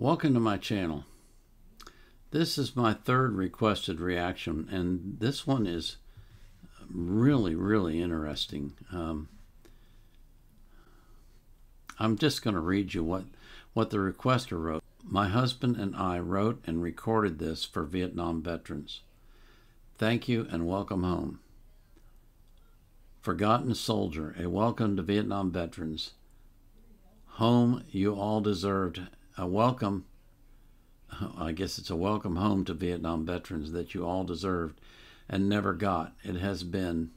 Welcome to my channel. This is my third requested reaction, and this one is really interesting. I'm just going to read you what the requester wrote. My husband and I wrote and recorded this for Vietnam veterans. Thank you and welcome home. Forgotten Soldier, a welcome to Vietnam veterans. Home you all deserved. A welcome, I guess it's a welcome home to Vietnam veterans that you all deserved and never got. It has been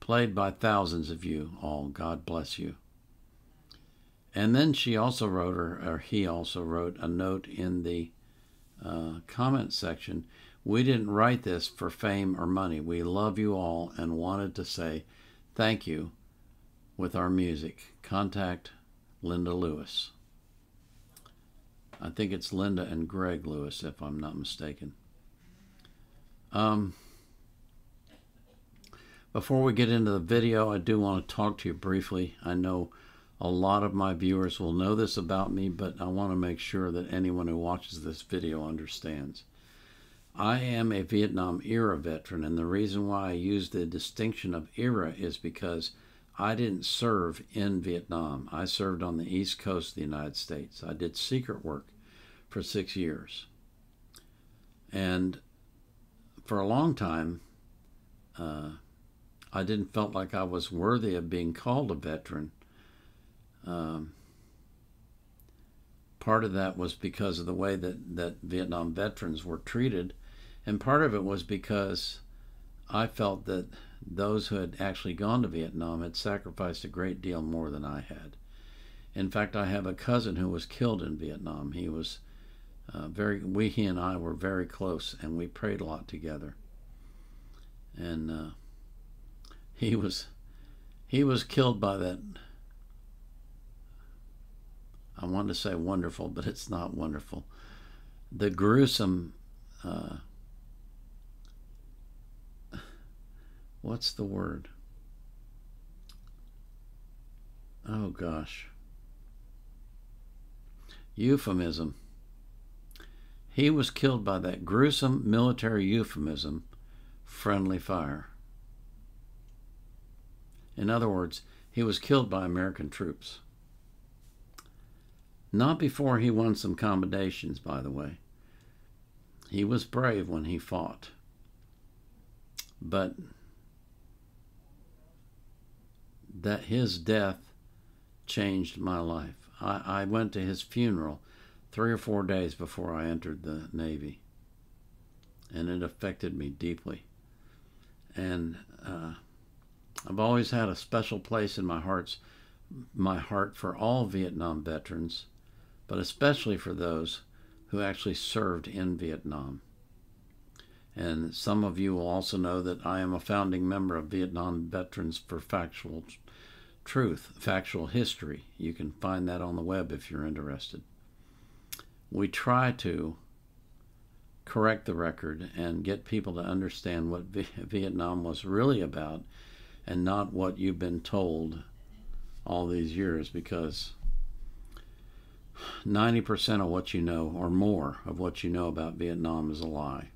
played by thousands of you all. God bless you. And then she also wrote, or he also wrote, a note in the comment section. We didn't write this for fame or money. We love you all and wanted to say thank you with our music. Contact Linda Lewis. I think it's Linda and Greg Lewis, if I'm not mistaken. Before we get into the video, I do want to talk to you briefly. I know a lot of my viewers will know this about me, but I want to make sure that anyone who watches this video understands. I am a Vietnam era veteran, and the reason why I use the distinction of era is because I didn't serve in Vietnam. I served on the East Coast of the United States. I did secret work for 6 years. And for a long time, I didn't feel like I was worthy of being called a veteran. Part of that was because of the way that Vietnam veterans were treated. And part of it was because I felt that those who had actually gone to Vietnam had sacrificed a great deal more than I had. In fact, I have a cousin who was killed in Vietnam. He was he and I were very close, and we prayed a lot together. And he was killed by that, I wanted to say wonderful, but it's not wonderful, the gruesome what's the word? Oh gosh. Euphemism. He was killed by that gruesome military euphemism, friendly fire. In other words, he was killed by American troops. Not before he won some commendations, by the way. He was brave when he fought. But that his death changed my life. I went to his funeral 3 or 4 days before I entered the Navy, and it affected me deeply. And I've always had a special place in my heart for all Vietnam veterans, but especially for those who actually served in Vietnam. And some of you will also know that I am a founding member of Vietnam Veterans for Factual Truth, Factual History. You can find that on the web if you're interested. We try to correct the record and get people to understand what Vietnam was really about and not what you've been told all these years, because 90% of what you know, or more of what you know about Vietnam, is a lie.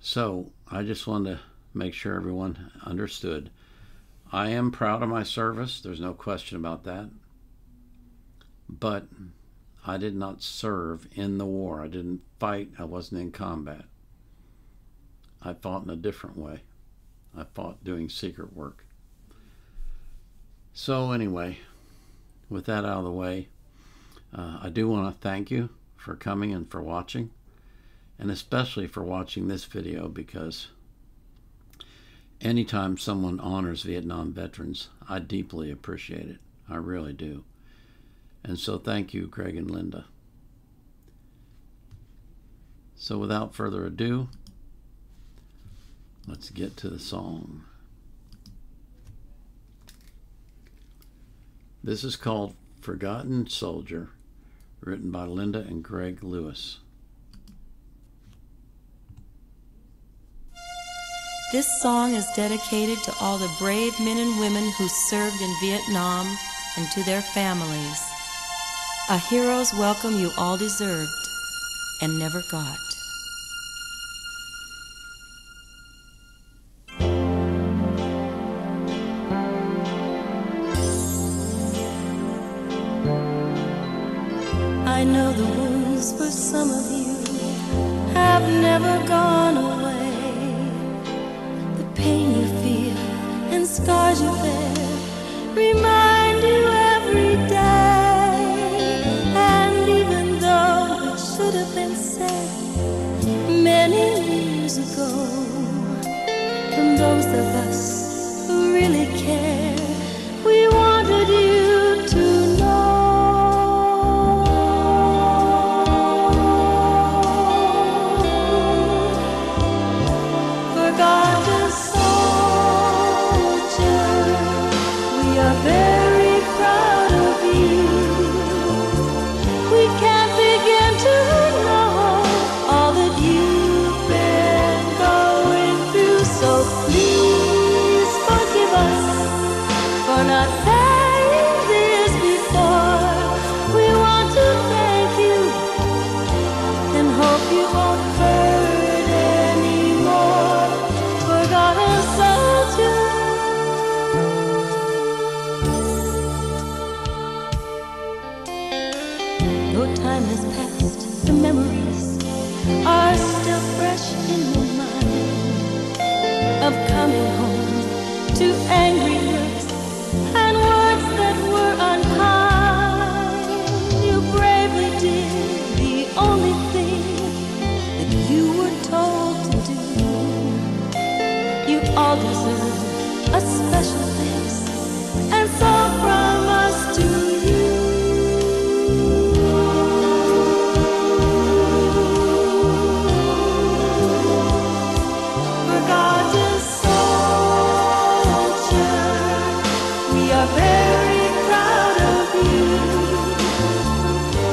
So I just wanted to make sure everyone understood. I am proud of my service. There's no question about that. But I did not serve in the war. I didn't fight. I wasn't in combat. I fought in a different way. I fought doing secret work. So anyway, with that out of the way, I do want to thank you for coming and for watching. And especially for watching this video, because anytime someone honors Vietnam veterans, I deeply appreciate it. I really do. And so thank you, Greg and Linda. So without further ado, let's get to the song. This is called Forgotten Soldier, written by Linda and Greg Lewis. This song is dedicated to all the brave men and women who served in Vietnam and to their families. A hero's welcome you all deserved and never got. I know the wounds for some of you have never gone away. The pain you feel and scars you bear remind you every day. And even though it should have been said many years ago, from those of us who really care, we wanted you to know. Forgotten soldier, we are very proud of you. We can't begin to know all that you've been going through, so please forgive us for not saying this before. We want to thank you and hope you won't hurt anymore. Forgotten soldier, though time has passed, the memories are still fresh in your mind of coming home to angry looks and words that were unkind. You bravely did the only thing that you were told to do. You all deserve a special thanks, and so from us to you. Forgotten soldier, we are very proud of you.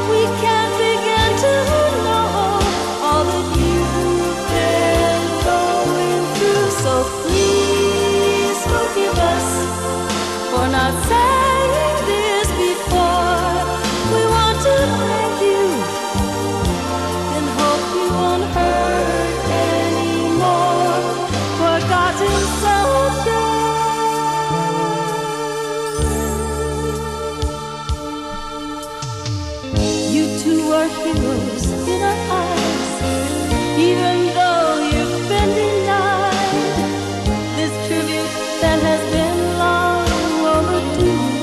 We can't begin to know all that you've been going through, so please forgive us for not saying this before. We want to thank you and hope you won't hurt anymore. Forgotten soldier, you two are heroes in our eyes, even though you've been denied this tribute that has been long overdue.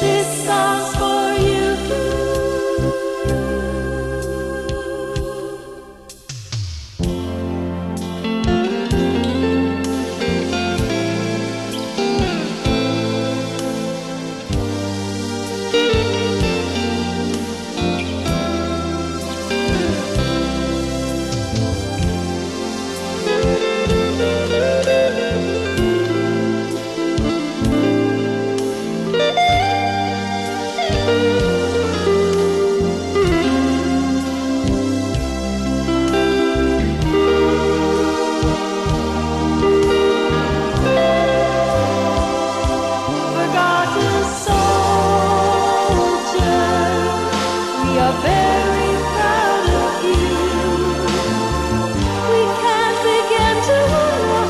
This song's for you. Forgotten soldier, we are very proud of you. We can't begin to know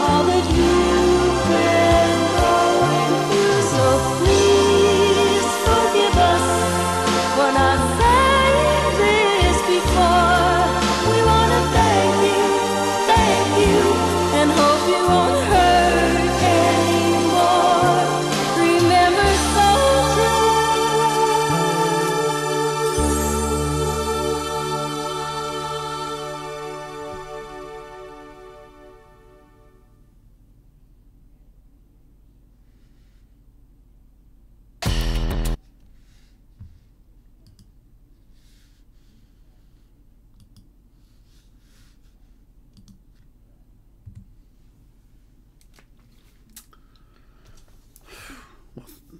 all that you've been going through, so please forgive us for not saying this before. We want to thank you, and hope you won't hurt anymore. Remember, soldier,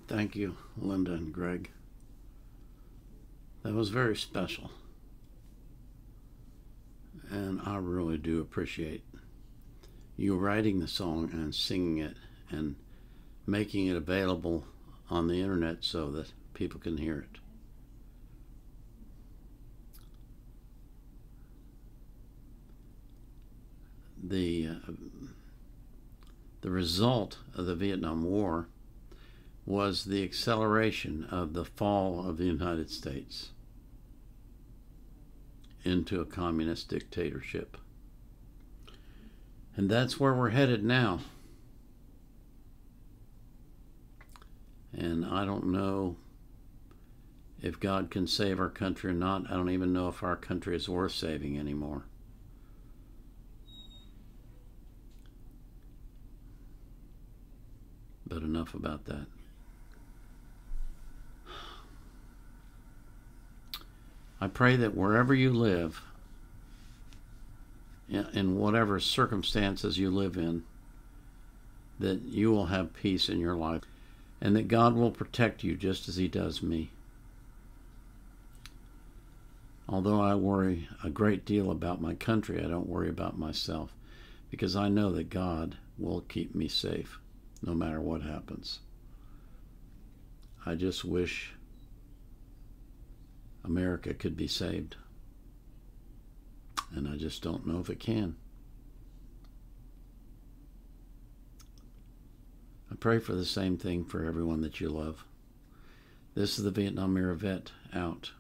Thank you, Linda and Greg. That was very special. And I really do appreciate you writing the song and singing it and making it available on the internet so that people can hear it. The result of the Vietnam War was the acceleration of the fall of the United States into a communist dictatorship. And that's where we're headed now. And I don't know if God can save our country or not. I don't even know if our country is worth saving anymore. But enough about that. I pray that wherever you live, in whatever circumstances you live in, that you will have peace in your life, and that God will protect you just as He does me. Although I worry a great deal about my country, I don't worry about myself, because I know that God will keep me safe no matter what happens. I just wish America could be saved, and I just don't know if it can. I pray for the same thing for everyone that you love. This is the Vietnam Era Vet out.